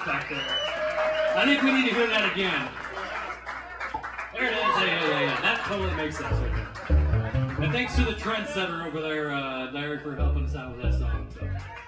clap back there. I think we need to hear that again. There it is. Yeah. That totally makes sense right there. And thanks to the trendsetter over there, Larry, for helping us out with that song. So.